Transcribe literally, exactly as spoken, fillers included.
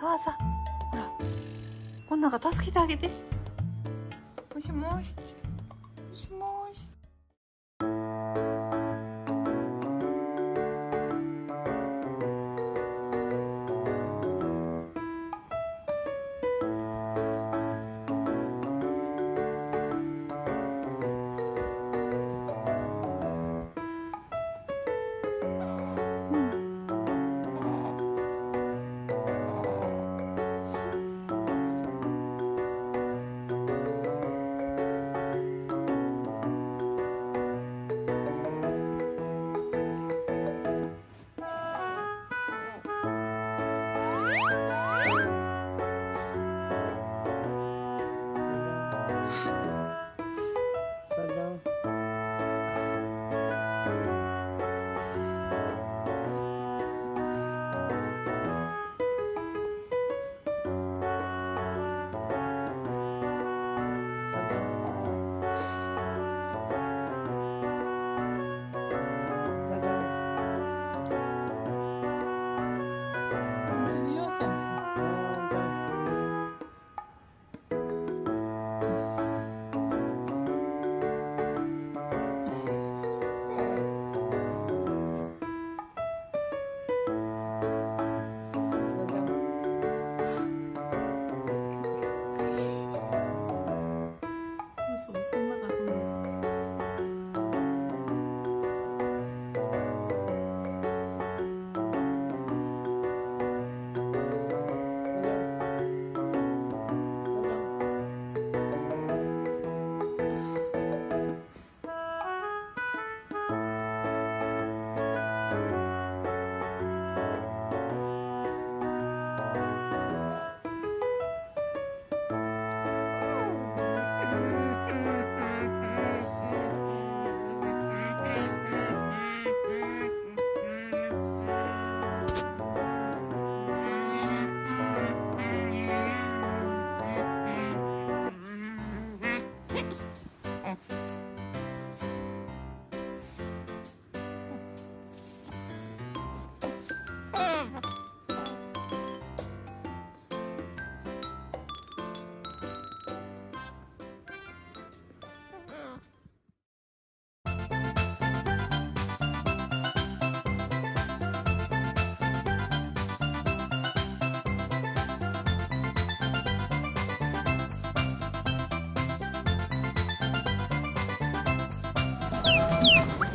母さん、ほら、こんなが助けてあげて。もしもし、もしもし。you